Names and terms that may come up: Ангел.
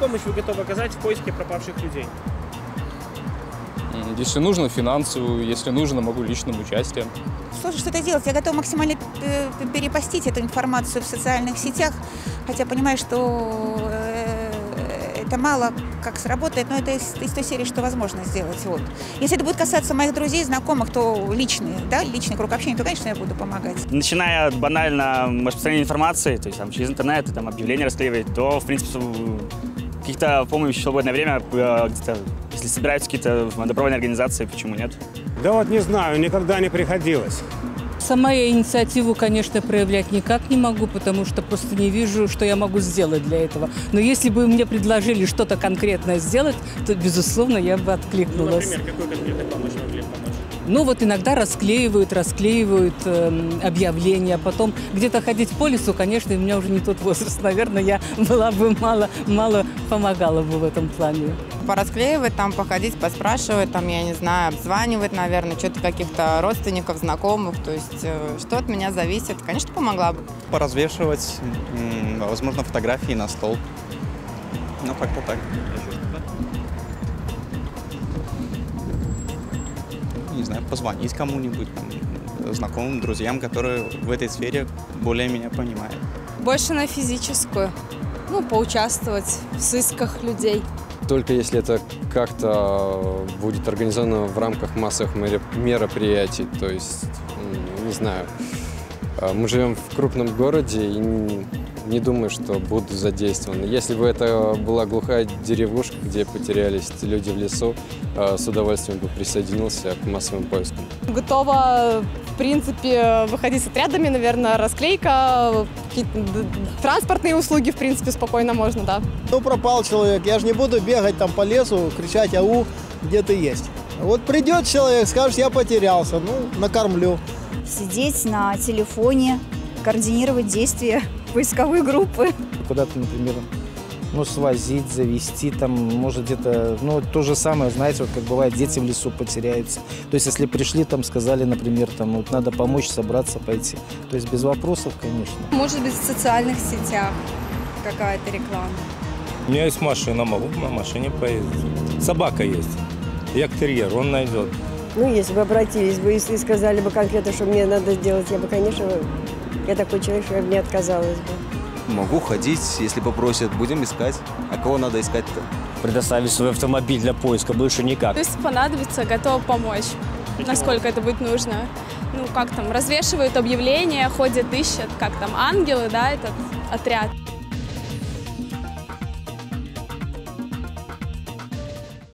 помощь вы готовы оказать в поиске пропавших людей? Если нужно, финансовую, если нужно, могу личным участием. Сложно что-то делать. Я готова максимально перепостить эту информацию в социальных сетях, хотя понимаю, что это мало как сработает, но это из той серии, что возможно сделать. Вот. Если это будет касаться моих друзей, знакомых, то личный круг общения, то, конечно, я буду помогать. Начиная от банального распространения информации, то есть там, через интернет, там, объявления расклеивать, то, в принципе, каких-то помощи в свободное время, если собираются какие-то добровольные организации, почему нет? Да вот не знаю, никогда не приходилось. Сама я инициативу, конечно, проявлять никак не могу, потому что просто не вижу, что я могу сделать для этого. Но если бы мне предложили что-то конкретное сделать, то, безусловно, я бы откликнулась. Ну, например, какой конкретной помощи могли помочь? Ну, вот иногда расклеивают объявления, потом где-то ходить по лесу, конечно, у меня уже не тот возраст, наверное, я была бы мало помогала бы в этом плане. Порасклеивать, там походить, поспрашивать, там, я не знаю, обзванивать, наверное, что-то каких-то родственников, знакомых, то есть что от меня зависит, конечно, помогла бы. Поразвешивать, возможно, фотографии на стол, ну, как-то так. Не знаю, позвонить кому-нибудь, знакомым, друзьям, которые в этой сфере более меня понимают. Больше на физическую, ну, поучаствовать в сысках людей. Только если это как-то будет организовано в рамках массовых мероприятий. То есть, не знаю, мы живем в крупном городе и не думаю, что будут задействованы. Если бы это была глухая деревушка, где потерялись люди в лесу, с удовольствием бы присоединился к массовым поискам. Готова, в принципе, выходить с отрядами, наверное, расклейка, транспортные услуги, в принципе, спокойно можно, да. Ну, пропал человек, я же не буду бегать там по лесу, кричать «Ау, где ты есть?». Вот придет человек, скажет «Я потерялся», ну, накормлю. Сидеть на телефоне, координировать действия поисковой группы. Куда-то, например, ну, свозить, завести, там, может, где-то, ну, то же самое, знаете, вот как бывает, дети в лесу потеряются. То есть, если пришли, там, сказали, например, там, вот надо помочь, собраться, пойти. То есть, без вопросов, конечно. Может быть, в социальных сетях какая-то реклама. У меня есть машина, могу на машине поездить. Собака есть, я терьер, он найдет. Ну, если бы обратились бы, если сказали бы конкретно, что мне надо сделать, я бы, конечно, я такой человек, что я бы не отказалась бы. Могу ходить, если попросят, будем искать. А кого надо искать-то? Предоставить свой автомобиль для поиска, больше никак. То есть понадобится, готова помочь, насколько это будет нужно. Ну, как там, развешивают объявления, ходят, ищут, как там, ангелы, да, этот отряд.